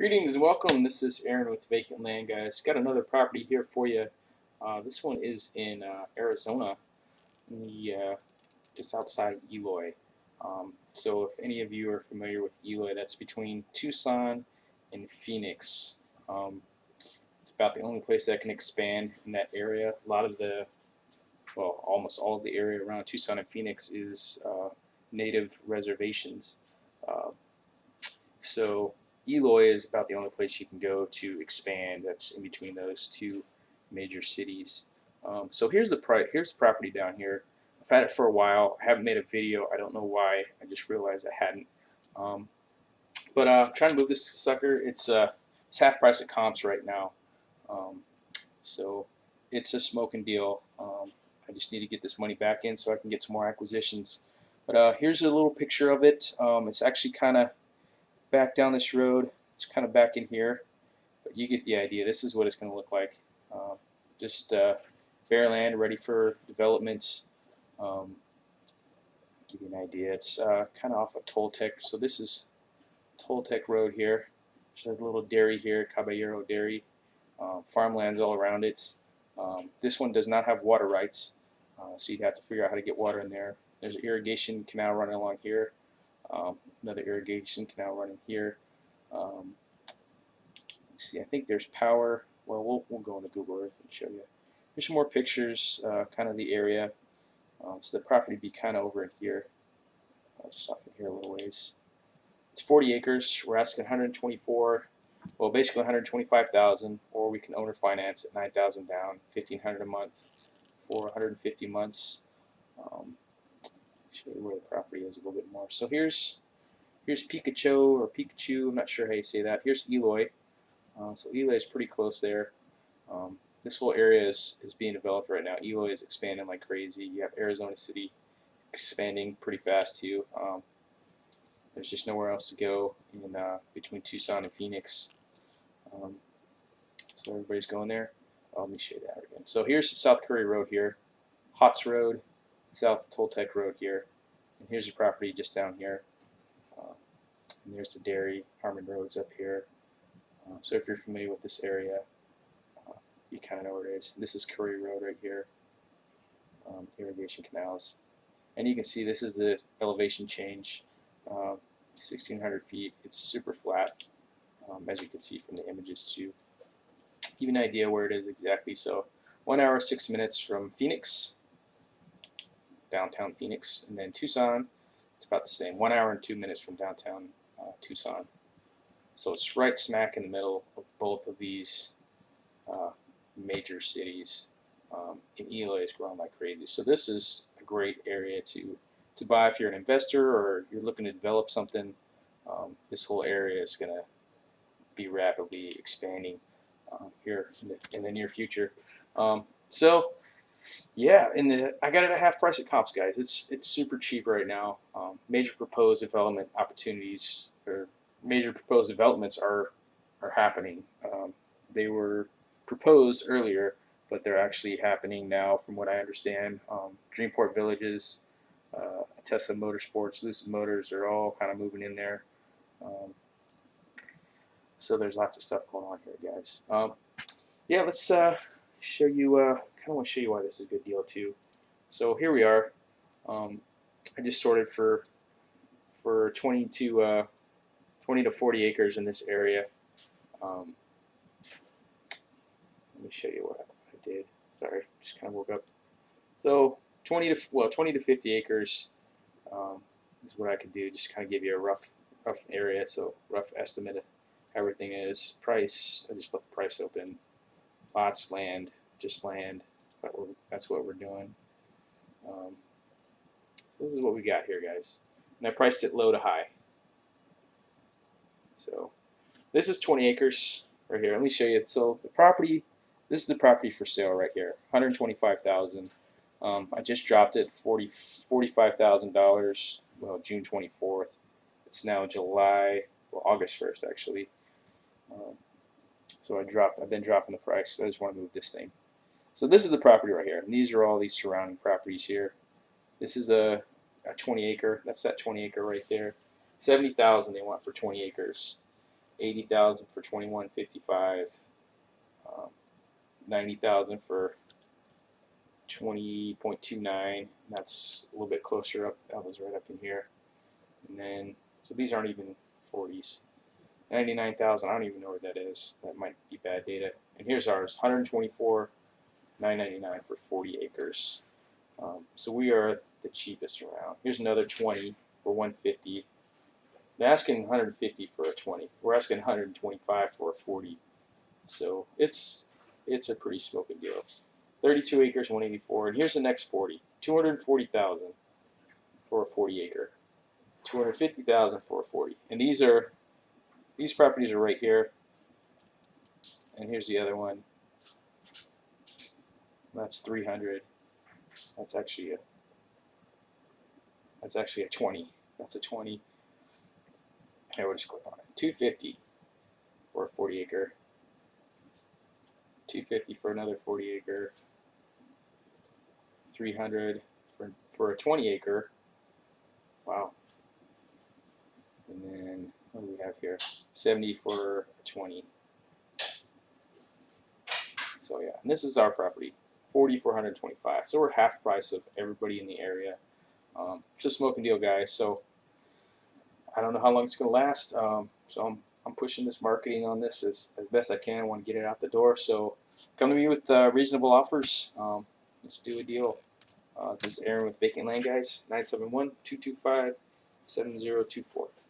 Greetings and welcome. This is Aaron with Vacant Land Guys. Got another property here for you. This one is in Arizona, in the, just outside of Eloy. So if any of you are familiar with Eloy, that's between Tucson and Phoenix. It's about the only place that can expand in that area. A lot of the, well, almost all of the area around Tucson and Phoenix is native reservations. So Eloy is about the only place you can go to expand that's in between those two major cities. So here's the property down here. I've had it for a while. I haven't made a video. I don't know why. I just realized I hadn't. But I'm trying to move this sucker. It's half price at comps right now. So it's a smoking deal. I just need to get this money back in so I can get some more acquisitions. But here's a little picture of it. It's actually kind of back down this road. It's kind of back in here, but you get the idea. This is what it's going to look like. Just bare land ready for development. Give you an idea. It's kind of off of Toltec. So this is Toltec Road here. There's a little dairy here, Caballero Dairy. Farmlands all around it. This one does not have water rights, so you'd have to figure out how to get water in there. There's an irrigation canal running along here. Another irrigation canal running here. Let's see, I think there's power. Well, we'll go into Google Earth and show you. Here's some more pictures, kind of the area. So the property would be kind of over in here, just off in here a little ways. It's 40 acres. We're asking 124. Well, basically 125,000, or we can owner finance at 9,000 down, 1,500 a month for 150 months. Show you where the property is a little bit more. So here's Picacho or Pikachu. I'm not sure how you say that. Here's Eloy. So Eloy is pretty close there. This whole area is being developed right now. Eloy is expanding like crazy. You have Arizona City expanding pretty fast too. There's just nowhere else to go in between Tucson and Phoenix. So everybody's going there. Oh, let me show you that again. So here's South Curry Road here, Hotz Road, South Toltec Road here, and here's the property just down here. And there's the dairy. Harmon Road's up here. So if you're familiar with this area, you kind of know where it is. This is Curry Road right here. Irrigation canals, and you can see this is the elevation change. 1,600 feet. It's super flat, as you can see from the images too. Give you an idea where it is exactly. So 1 hour 6 minutes from Phoenix, downtown Phoenix, and then Tucson. It's about the same. 1 hour and 2 minutes from downtown Tucson. So it's right smack in the middle of both of these major cities. And Eloy is growing like crazy. So this is a great area to buy if you're an investor or you're looking to develop something. This whole area is going to be rapidly expanding here in the near future. So yeah, I got it at half price at comps, guys. It's super cheap right now. Major proposed development opportunities or major proposed developments are happening. They were proposed earlier, but they're actually happening now, from what I understand. Dreamport Villages, Attesa Motorsports, Lucid Motors are all kind of moving in there. So there's lots of stuff going on here, guys. Yeah, let's show you. Kind of want to show you why this is a good deal too. So here we are. I just sorted for 20 to 40 acres in this area. Let me show you what I did. Sorry, just kind of woke up. So 20 to 50 acres is what I could do. Just kind of give you a rough area, so rough estimate of everything is. Price, I just left price open. Lots, land, just land. That's what we're doing. So this is what we got here, guys. And I priced it low to high. So this is 20 acres right here. Let me show you. So the property, this is the property for sale right here, $125,000. I just dropped it $45,000. Well, June 24th. It's now July, well, August 1st actually. So I've been dropping the price. So I just want to move this thing. So this is the property right here. And these are all these surrounding properties here. This is a 20 acre. That's that 20 acre right there. $70,000 they want for 20 acres. $80,000 for $21.55, $90,000 for $20.29. That's a little bit closer up. That was right up in here. And then, so these aren't even 40s. 99,000. I don't even know what that is. That might be bad data. And here's ours, 124,999 for 40 acres. So we are the cheapest around. Here's another 20 for 150. They're asking 150 for a 20. We're asking 125 for a 40. So it's a pretty smoking deal. 32 acres, 184. And here's the next 40. 240,000 for a 40 acre. 250,000 for a 40. And these properties are right here. And here's the other one. That's 300. That's actually a 20. That's a 20. Here, we'll just click on it. 250 for a 40 acre. 250 for another 40 acre. 300 for a 20 acre. Wow. And then what do we have here? 70 for a 20. So yeah, and this is our property. 40 for 125. So we're half price of everybody in the area. It's a smoking deal, guys. So I don't know how long it's gonna last. So I'm pushing this marketing on this as best I can. I want to get it out the door. So come to me with reasonable offers. Let's do a deal. This is Aaron with Vacant Land Guys, 971-225-7024.